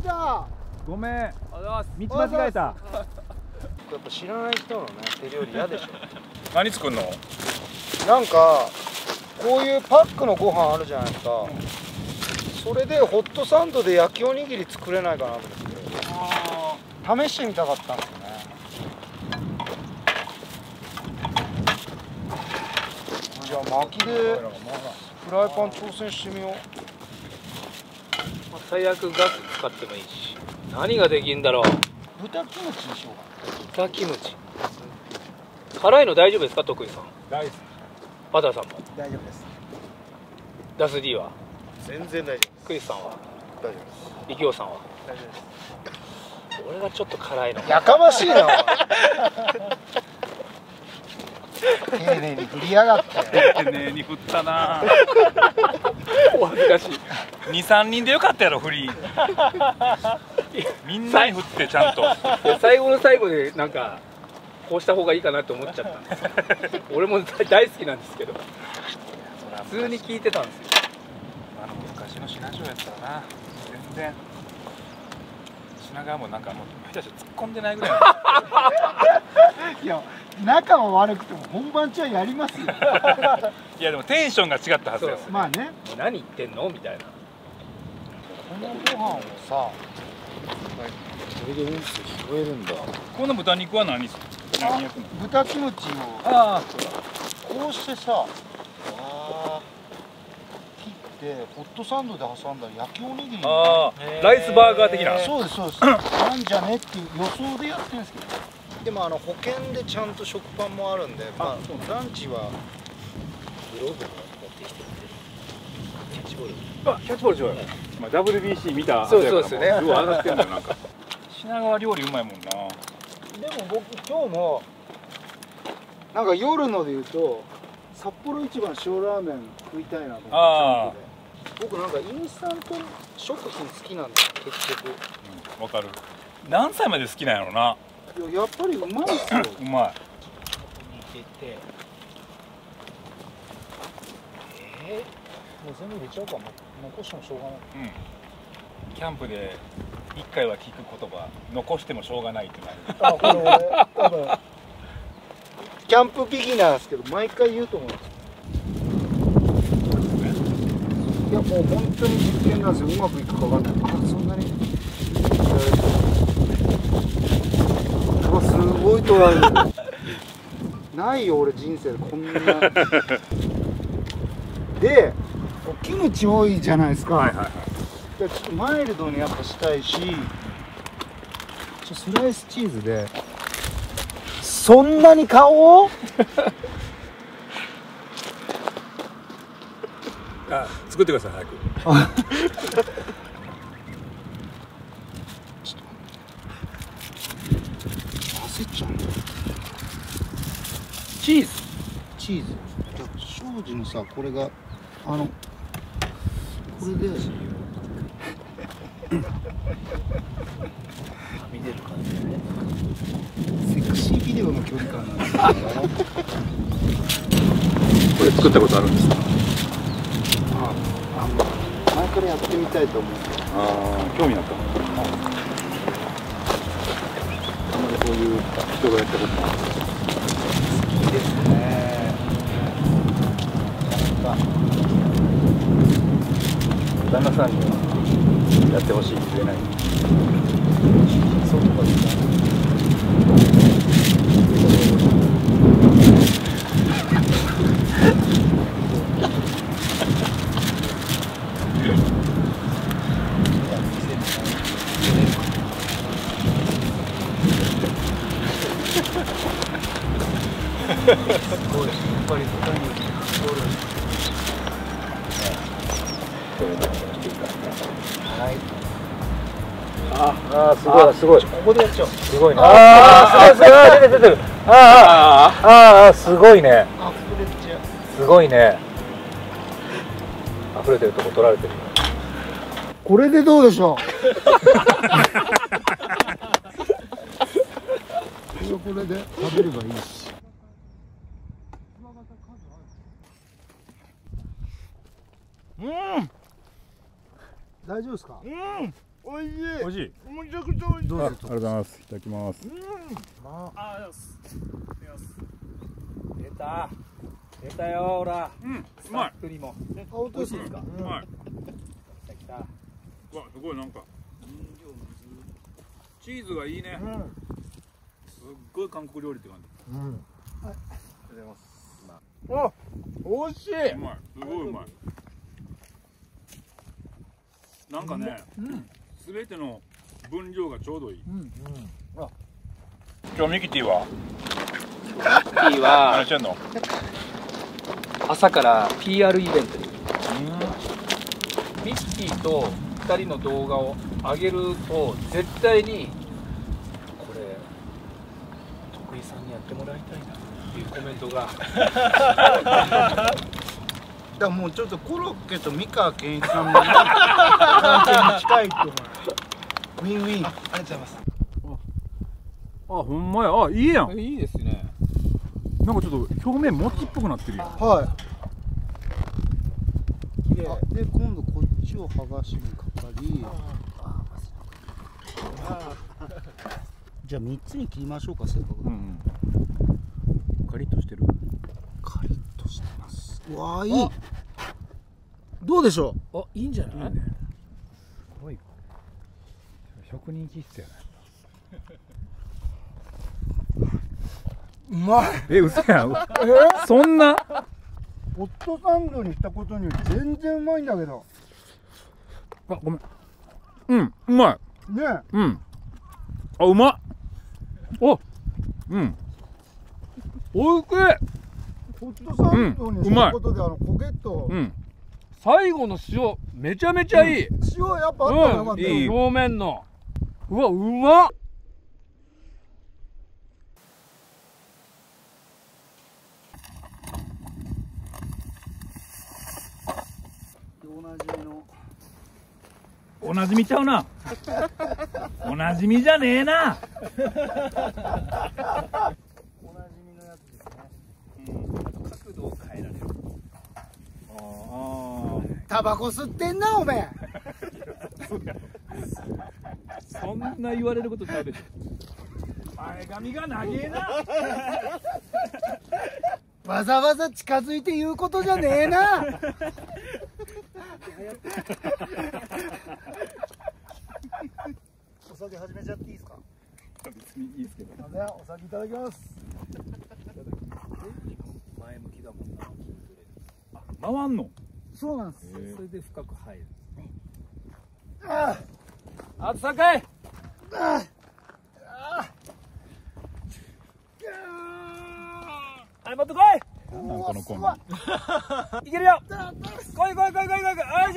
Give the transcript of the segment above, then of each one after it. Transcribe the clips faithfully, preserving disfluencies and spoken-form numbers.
出た。ごめん。ありがとうございます。道間違えた。これやっぱ知らない人のね手料理嫌でしょ。何作るの？なんかこういうパックのご飯あるじゃないですか。それでホットサンドで焼きおにぎり作れないかなと思って試してみたかったんですよね。じゃあ薪でフライパン挑戦してみよう。まあ、最悪ガス使ってもいいし。何ができんだろう。豚キムチにしようか。豚キムチ。辛いの大丈夫ですか、徳井さん。大好き。バターさんも。大丈夫です。ダス D は。全然大丈夫です。クリスさんは。大丈夫です。力夫さんは。大丈夫です。俺がちょっと辛いの。やかましいな。丁寧に振りやがって。丁寧に振ったな。お恥ずかしい。二三人でよかったやろ、振り。みんなに振ってちゃんと。最後の最後で、なんか。こうした方がいいかなと思っちゃったんですよ。俺も大好きなんですけど。普通に聞いてたんですよ。あの昔の品川やったらな、全然。品川もなんかもう、下手したら突っ込んでないぐらい。いや、仲も悪くても、本番中はやりますよ。いや、でもテンションが違ったはずです。まあね、何言ってんのみたいな。このご飯をさ。それでうんす拾えるんだ。この豚肉は何ですか。豚キムチをこうしてさ切ってホットサンドで挟んだら焼きおにぎりにライスバーガー的な。そうですそうです。なんじゃねっていう予想でやってるんですけど、でもあの保険でちゃんと食パンもあるんで、まあランチはグローブ持ってきてキャッチボール。あ、キャッチボールしようよ。今 ダブリュービーシー 見た。そうそうですね。うわ上がってんだよなんか。品川料理うまいもんな。でも僕今日もなんか夜ので言うと札幌一番塩ラーメン食いたいなと思ってで、僕なんかインスタント食品好きなんだよ結局。うん、わかる。何歳まで好きなんやろな。いや、やっぱりうまいっすよ。うまい。ここに入れて、えー、もう全部入れちゃおうか。残してもしょうがない。うん、キャンプで一回は聞く言葉、残してもしょうがないってなる。あ、これ俺多分キャンプビギナーですけど毎回言うと思うんですよ。いやもう本当に実験なんですよ。うまくいくかわかんない。あ、そんなに。うわ、すごいトライ。ないよ俺人生でこんな。で、キムチ多いじゃないですか。はいはいはい。ちょっとマイルドにやっぱしたいし、スライスチーズでそんなに顔をあ、作ってください早く。ちょっと焦っちゃう。チーズチーズ庄司のさ、これがあのこれではみ出る感じでね。セクシービデオの距離感なんですけどこれ作ったことあるんですか。ああ、あの前からやってみたいと思う。ああ、興味あった。あんまりこういう人がやったことない。好きですね。なんか旦那さんにはやってほしいって言えない。そうとかですね。すごい、やっぱり他にゴールです。ああ、すごい、すごい。ここでやっちゃう。すごいね。ああ、すごい、すごい、出てる、出てる。ああ、ああ、すごいね。溢れちゃう。すごいね。溢れてるとこ取られてる。これでどうでしょう。これで食べればいいし。うん。大丈夫ですか。うん。おいしい。おいしい。めちゃくちゃおいしい。ありがとうございます。いただきます。うん。ああ、ありがとうございます。出た。出たよ、ほら。うん。うまい。クリも。美味しいですか。うまい。来た来た。わ、すごいなんか。チーズがいいね。すっごい韓国料理って感じ。うん。ありがとうございます。あ、美味しい。うまい。すごいうまい。なんかね、すべての分量がちょうどいい。今日ミキティは。ミキティは。何してんの？朝から ピーアール イベントに。ミキティと二人の動画を上げると絶対にこれ徳井さんにやってもらいたいなっていうコメントが。だもうちょっとコロッケと美川憲一さんも近いと思う。ウィンウィン。ありがとうございます。あ、ほんまや。あ、いいやん。いいですね。なんかちょっと表面餅っぽくなってるよ。はい。で、今度こっちを剥がしにかかり。じゃあ三つに切りましょうか、せっかく。うんうん。カリッとしてる。カリッとしてます。わあ、いい。どうでしょう。あ、いいんじゃない。すごい。職人気質やな。うまい。え、嘘やん。え、そんな。ホットサンドにしたことにより全然うまいんだけど。あ、ごめん。うん、うまい。ね。うん。あ、うまっ。お。うん。おいしい。ホットサンドにすることで、あのポケット最後の塩めちゃめちゃいい。塩やっぱあったらよかったよ、表面の。うわ、うまっ。おなじみちゃうな。おなじみじゃねえな。タバコ吸ってんなおめえ。そんな言われることないでしょ。前髪が長えな。わざわざ近づいて言うことじゃねえな。お酒始めちゃっていいですか。別にいいですけど。お酒いただきます。前向きだもんな。回んの。そうなんです。それで深く入る。ああ、暑さかい。ああ、謝ってこい。なんこのコーナー。いけるよ。来い来い来い来い来い。よしよし、オッケー。よ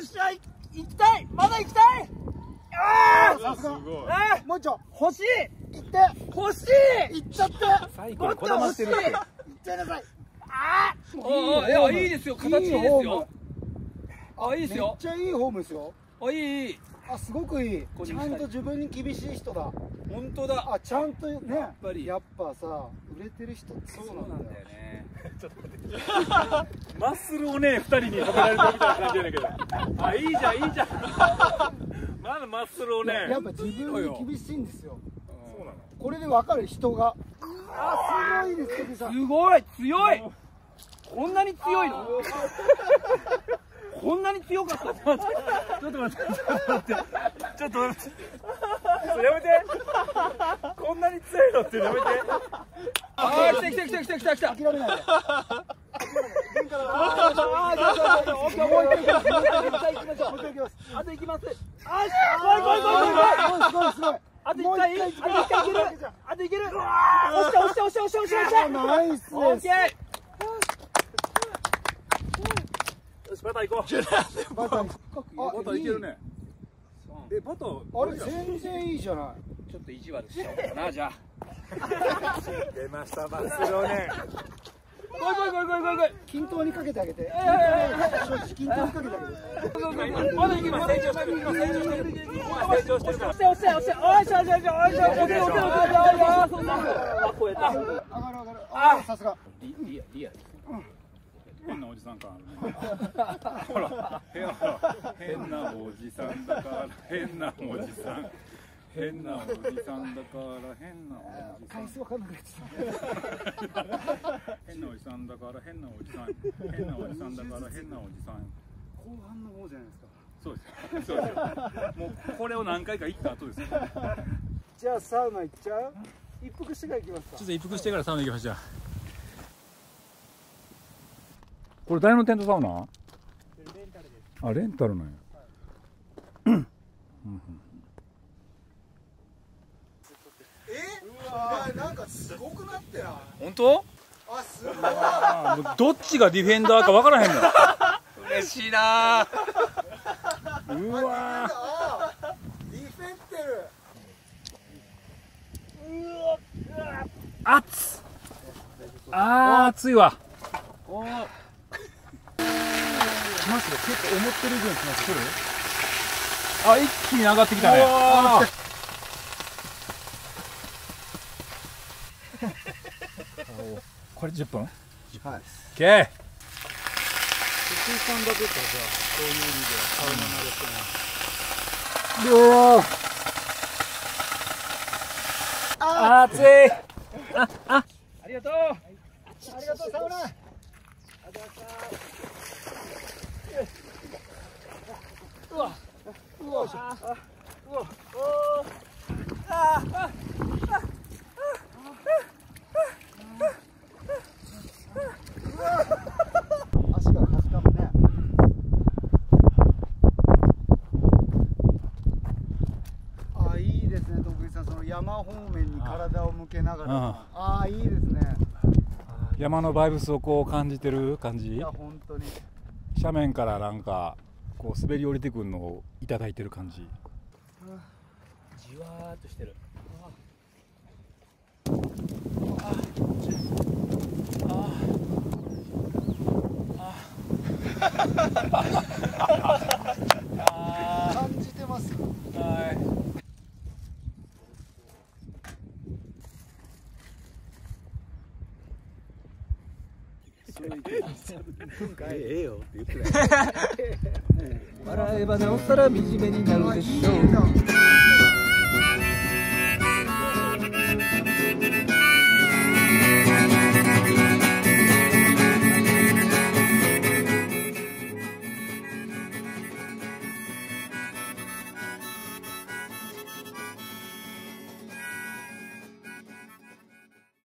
っしゃ、行きたい。まだ行きたい。ああ、すごい。もうちょ、欲しい。行って。欲しい。行っちゃって。最高。こだまってる。行っちゃいなさい。ああ、いや、いいですよ、形いいですよ。あ、いいですよ。めっちゃいいホームですよ。あ、いい。あ、すごくいい。ちゃんと自分に厳しい人だ。本当だ。あ、ちゃんとね。やっぱり、やっぱさ、売れてる人ってそうなんだよね。ちょっと待って。マッスルをね、二人に止められたみたいな感じだけど。あ、いいじゃん、いいじゃん。まだマッスルをね。やっぱ自分に厳しいんですよ。そうなの。これでわかる人が。あ、すごいです、徳さん。すごい、強い。こんなに強いの？こんなに強かった？ちょっと待って、ちょっと待って、ちょっと待って、やめて。こんなに強いのってやめて。ああ、来た来た来た来た来た来た。諦めないで。あと行きます。ああ、すごいすごいすごいすごいすごい。あと一回、あと一回いける。あといける。押した押した押した押した押した押した。ナイス。オッケー。バター行こう。バター。バターいけるね。え、バター。あれ、全然いいじゃない。ちょっと意地悪しちゃおうかな、じゃあ。出ました、バスローね。来い来い来い来い来い来い。均等にかけてあげて。均等にかけてあげて。まだ行きます。成長してる。成長してる。成長してる。押して押して。おいしょおいしょおいしょおいしょ。おいしょおいしょおいしょ。あ、超えた。あ、さすが。リアル。変なおじさん感あるね。ほら、変なおじさんだから、変なおじさん。変なおじさんだから、変なおじさん。回数わかんなくなっちゃった。変なおじさんだから、変なおじさん。変なおじさんだから、変なおじさん。後半の方じゃないですか。そうです。そうです。もう、これを何回か行った後です。じゃあ、サウナ行っちゃう。一服してから行きますか。ちょっと一服してからサウナ行きましょう。これ誰のテントサウナ？レンタルです。あ、レンタルなんや。うんうん。え？うわ、なんかすごくなってない？本当？あ、すごい。もうどっちがディフェンダーかわからへんの。嬉しいな。うわ。ディフェンってる。うわ。熱。あー、熱いわ。おー。マジで結構思ってる分来る。あ、一気に上がってきたね。これじゅっぷん？はい。OK。藤井さんだけか、じゃあそういう意味ではサウナ慣れてない。うわー。熱い。ああ。ありがとう。ありがとうサウナ。ありがとう。うわうわうわうわあ足がかじかむね。あ、いいですね徳井さん、その山方面に体を向けながら、ああいいですね、山のバイブスをこう感じてる感じ。いや本当に斜面からなんかこう滑り降りてくるのをいただいてる感じ。じわーっとしてる。ああ感じてます。はい。ええよって言ってない。笑えばなおさら惨めになるでしょう。